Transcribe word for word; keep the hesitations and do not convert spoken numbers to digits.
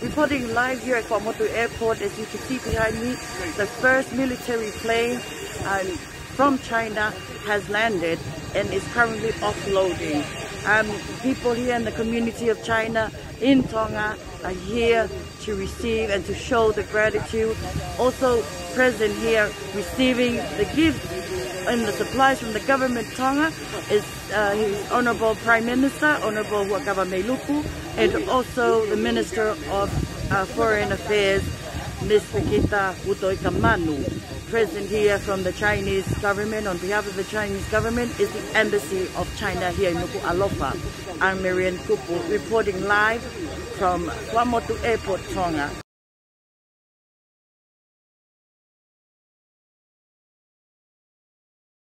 Reporting live here at Fua'amotu Airport, as you can see behind me, the first military plane um, from China has landed and is currently offloading. Um, people here in the community of China in Tonga are here to receive and to show the gratitude. Also present here receiving the gifts and the supplies from the government Tonga is uh, his Honourable Prime Minister, Honourable Huakabameiluku, and also the Minister of uh, Foreign Affairs, Miz Pekita Utoikamanu. Present here from the Chinese government, on behalf of the Chinese government, is the Embassy of China here in Nuku'alofa. I'm Marian Kupu, reporting live from Fua'amotu Airport, Tonga.